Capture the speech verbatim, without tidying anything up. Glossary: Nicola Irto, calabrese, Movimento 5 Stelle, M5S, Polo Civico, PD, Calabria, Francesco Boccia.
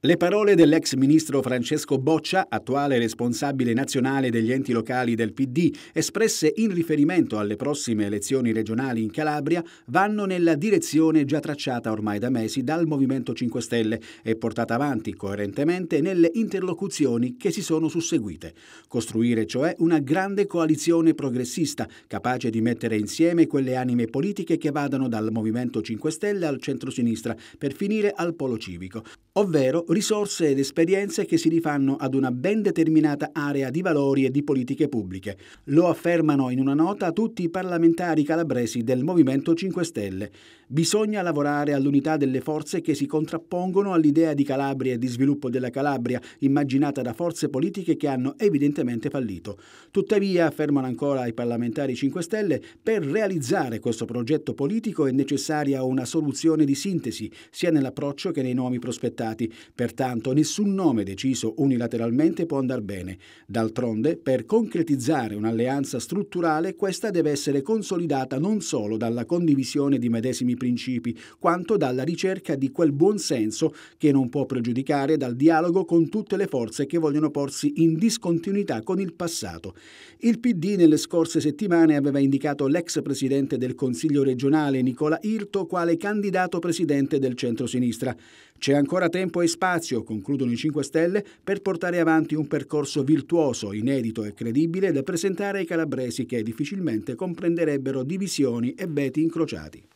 Le parole dell'ex ministro Francesco Boccia, attuale responsabile nazionale degli enti locali del P D, espresse in riferimento alle prossime elezioni regionali in Calabria, vanno nella direzione già tracciata ormai da mesi dal Movimento cinque Stelle e portata avanti coerentemente nelle interlocuzioni che si sono susseguite. Costruire cioè una grande coalizione progressista, capace di mettere insieme quelle anime politiche che vadano dal Movimento cinque Stelle al centrosinistra per finire al Polo Civico, ovvero risorse ed esperienze che si rifanno ad una ben determinata area di valori e di politiche pubbliche. Lo affermano in una nota tutti i parlamentari calabresi del Movimento cinque Stelle. Bisogna lavorare all'unità delle forze che si contrappongono all'idea di Calabria e di sviluppo della Calabria, immaginata da forze politiche che hanno evidentemente fallito. Tuttavia, affermano ancora i parlamentari cinque Stelle, per realizzare questo progetto politico è necessaria una soluzione di sintesi, sia nell'approccio che nei nomi prospettati. Pertanto nessun nome deciso unilateralmente può andar bene. D'altronde, per concretizzare un'alleanza strutturale, questa deve essere consolidata non solo dalla condivisione di medesimi principi, quanto dalla ricerca di quel buon senso che non può pregiudicare dal dialogo con tutte le forze che vogliono porsi in discontinuità con il passato. Il P D nelle scorse settimane aveva indicato l'ex presidente del Consiglio regionale Nicola Irto quale candidato presidente del centrosinistra. C'è ancora tempo e spazio, concludono i cinque Stelle, per portare avanti un percorso virtuoso, inedito e credibile da presentare ai calabresi che difficilmente comprenderebbero divisioni e veti incrociati.